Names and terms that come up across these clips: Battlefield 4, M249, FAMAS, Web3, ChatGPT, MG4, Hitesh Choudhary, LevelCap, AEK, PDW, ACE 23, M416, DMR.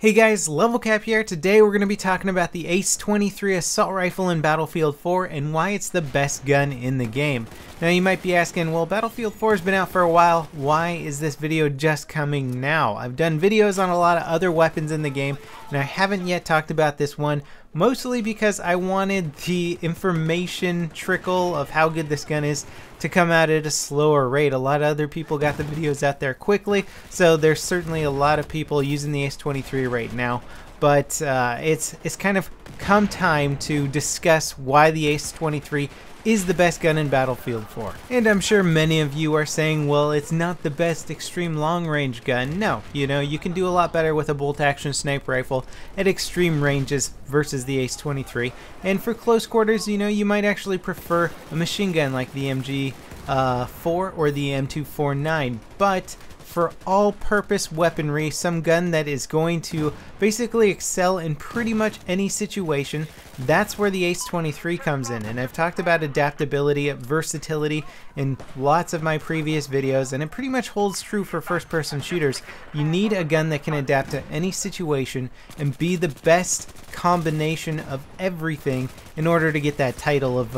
Hey guys, LevelCap here. Today we're going to be talking about the ACE 23 assault rifle in Battlefield 4 and why it's the best gun in the game. Now you might be asking, well, Battlefield 4 has been out for a while, why is this video just coming now? I've done videos on a lot of other weapons in the game and I haven't yet talked about this one, mostly because I wanted the information trickle of how good this gun is to come out at a slower rate. A lot of other people got the videos out there quickly, so there's certainly a lot of people using the ACE 23 right now, but it's kind of come time to discuss why the ACE 23 is the best gun in Battlefield 4. And I'm sure many of you are saying, well, it's not the best extreme long range gun. No, you know, you can do a lot better with a bolt action sniper rifle at extreme ranges versus the ACE 23. And for close quarters, you know, you might actually prefer a machine gun like the MG4 or the M249. But for all-purpose weaponry, some gun that is going to basically excel in pretty much any situation, that's where the ACE 23 comes in. And I've talked about adaptability, versatility in lots of my previous videos, and it pretty much holds true for first-person shooters. You need a gun that can adapt to any situation and be the best combination of everything in order to get that title of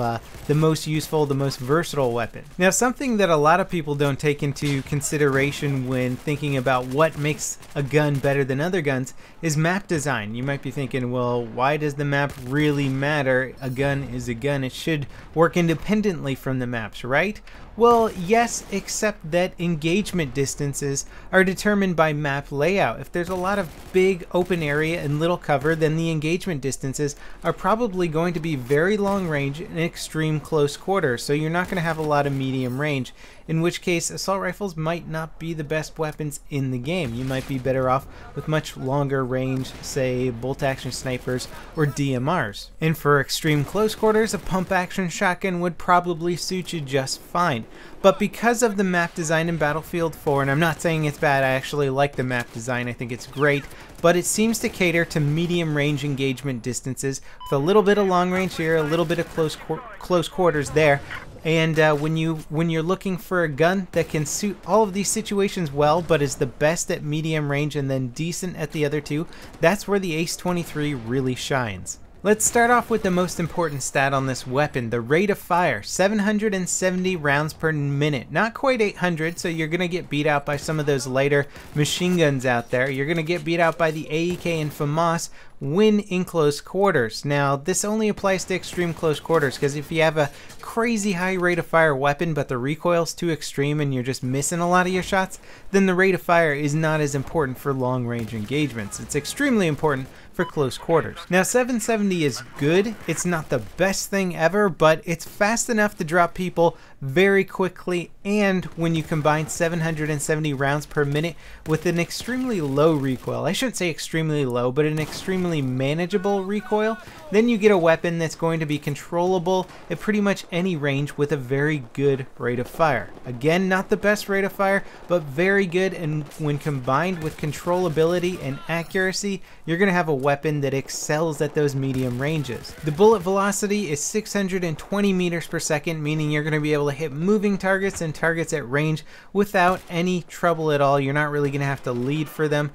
the most useful, the most versatile weapon. Now, something that a lot of people don't take into consideration when thinking about what makes a gun better than other guns is map design. You might be thinking, well, why does the map really matter? A gun is a gun. It should work independently from the maps, right? Well, yes, except that engagement distances are determined by map layout. If there's a lot of big open area and little cover, then the engagement distances are probably going to be very long range and extreme close quarter. So you're not going to have a lot of medium range, in which case assault rifles might not be the best weapons in the game. You might be better off with much longer range, say bolt action snipers or DMRs. And for extreme close quarters, a pump action shotgun would probably suit you just fine. But because of the map design in Battlefield 4, and I'm not saying it's bad, I actually like the map design, I think it's great, but it seems to cater to medium range engagement distances with a little bit of long range here, a little bit of close quarters there. And when you're looking for a gun that can suit all of these situations well, but is the best at medium range and then decent at the other two, that's where the ACE 23 really shines. Let's start off with the most important stat on this weapon, the rate of fire, 770 rounds per minute. Not quite 800, so you're going to get beat out by some of those lighter machine guns out there. You're going to get beat out by the AEK and FAMAS when in close quarters. Now, this only applies to extreme close quarters, because if you have a crazy high rate of fire weapon, but the recoil's too extreme and you're just missing a lot of your shots, then the rate of fire is not as important for long range engagements. It's extremely important for close quarters. Now, 770 is good. It's not the best thing ever, but it's fast enough to drop people very quickly. And when you combine 770 rounds per minute with an extremely low recoil, I shouldn't say extremely low, but an extremely manageable recoil, then you get a weapon that's going to be controllable at pretty much any range with a very good rate of fire. Again, not the best rate of fire, but very good, and when combined with controllability and accuracy, you're going to have a weapon that excels at those medium ranges. The bullet velocity is 620 meters per second, meaning you're going to be able to hit moving targets and targets at range without any trouble at all. You're not really going to have to lead for them.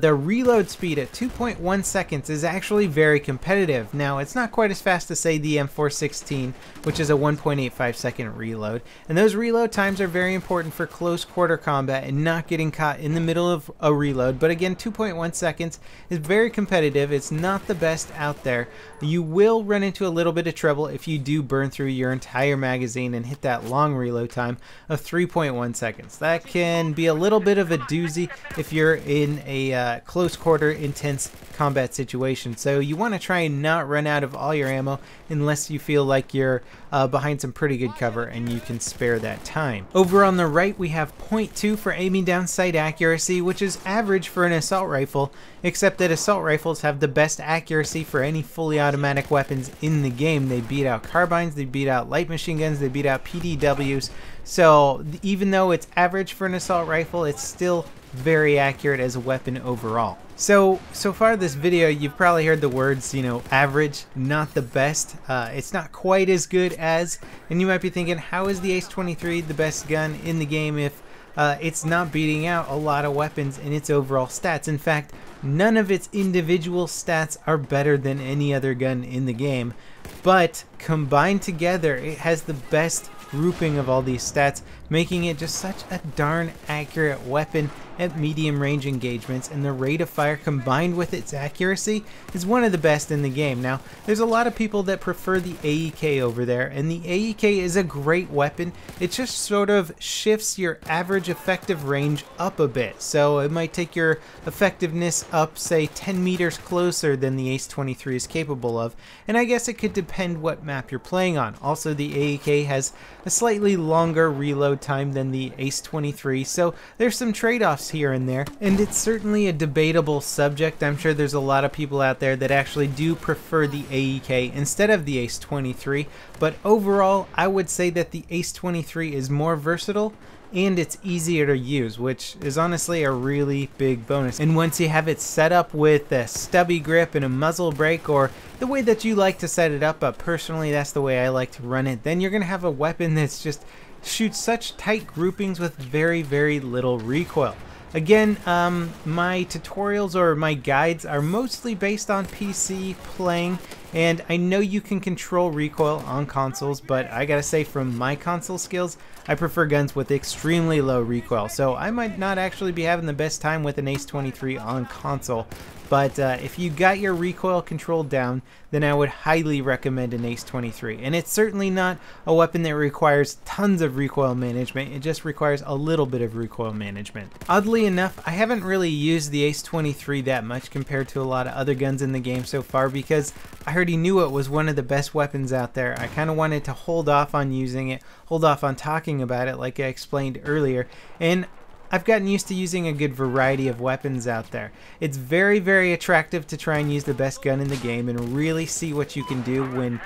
The reload speed at 2.1 seconds is actually very competitive. Now, it's not quite as fast as, say, the M416, which is a 1.85 second reload, and those reload times are very important for close quarter combat and not getting caught in the middle of a reload. But again, 2.1 seconds is very competitive. It's not the best out there. You will run into a little bit of trouble if you do burn through your entire magazine and hit that long reload time of 3.1 seconds. That can be a little bit of a doozy if you're in a close quarter intense combat situation. So you want to try and not run out of all your ammo unless you feel like you're behind some pretty good cover and you can spare that time. Over on the right, we have 0.2 for aiming down sight accuracy, which is average for an assault rifle, except that assault rifles have the best accuracy for any fully automatic weapons in the game. They beat out carbines, they beat out light machine guns, they beat out PDWs. So even though it's average for an assault rifle, it's still very accurate as a weapon overall. So far this video, you've probably heard the words, you know, average, not the best, it's not quite as good as, and you might be thinking, how is the ACE 23 the best gun in the game if it's not beating out a lot of weapons in its overall stats? In fact, None of its individual stats are better than any other gun in the game, but combined together, it has the best grouping of all these stats, making it just such a darn accurate weapon at medium range engagements, and the rate of fire combined with its accuracy is one of the best in the game. Now, there's a lot of people that prefer the AEK over there, and the AEK is a great weapon. It just sort of shifts your average effective range up a bit, so it might take your effectiveness up, say, 10 meters closer than the ACE 23 is capable of, and I guess it could depend what map you're playing on. Also, the AEK has a slightly longer reload time than the ACE 23, so there's some trade-offs here and there, and it's certainly a debatable subject. I'm sure there's a lot of people out there that actually do prefer the AEK instead of the ACE 23, but overall I would say that the ACE 23 is more versatile and it's easier to use, which is honestly a really big bonus. And once you have it set up with a stubby grip and a muzzle brake, or the way that you like to set it up, but personally that's the way I like to run it, then you're gonna have a weapon that's just shoots such tight groupings with very, very little recoil. Again, my tutorials or my guides are mostly based on PC playing, and I know you can control recoil on consoles, but I gotta say from my console skills, I prefer guns with extremely low recoil, so I might not actually be having the best time with an ACE 23 on console. But if you got your recoil control down, then I would highly recommend an ACE 23. And it's certainly not a weapon that requires tons of recoil management, it just requires a little bit of recoil management. Oddly enough, I haven't really used the ACE 23 that much compared to a lot of other guns in the game so far, because I already knew it was one of the best weapons out there. I kind of wanted to hold off on using it, hold off on talking about it like I explained earlier, and I've gotten used to using a good variety of weapons out there. It's very, very attractive to try and use the best gun in the game and really see what you can do when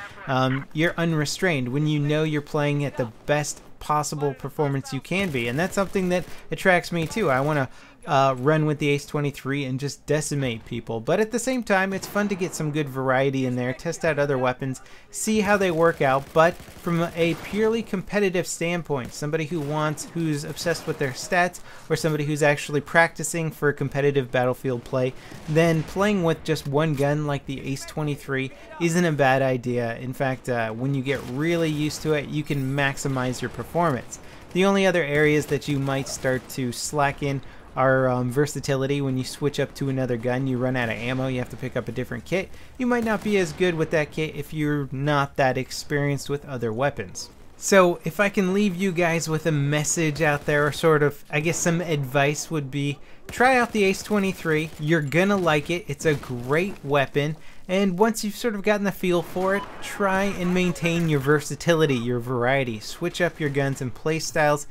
you're unrestrained, when you know you're playing at the best possible performance you can be. And that's something that attracts me too. I want to run with the ACE 23 and just decimate people, but at the same time it's fun to get some good variety in there, test out other weapons, see how they work out. But from a purely competitive standpoint, somebody who's obsessed with their stats, or somebody who's actually practicing for competitive Battlefield play, then playing with just one gun like the ACE 23 isn't a bad idea. In fact, when you get really used to it, you can maximize your performance. The only other areas that you might start to slack in are versatility. When you switch up to another gun, you run out of ammo, you have to pick up a different kit. You might not be as good with that kit if you're not that experienced with other weapons. So if I can leave you guys with a message out there, or sort of, I guess, some advice would be, try out the ACE 23. You're gonna like it. It's a great weapon. And once you've sort of gotten the feel for it, try and maintain your versatility, your variety. Switch up your guns and play styles.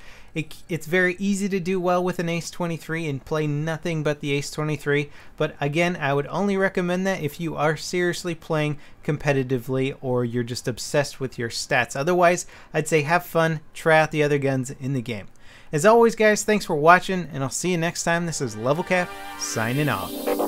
It's very easy to do well with an ACE 23 and play nothing but the ACE 23. But again, I would only recommend that if you are seriously playing competitively, or you're just obsessed with your stats. Otherwise, I'd say have fun, try out the other guns in the game. As always, guys, thanks for watching, and I'll see you next time. This is LevelCap, signing off.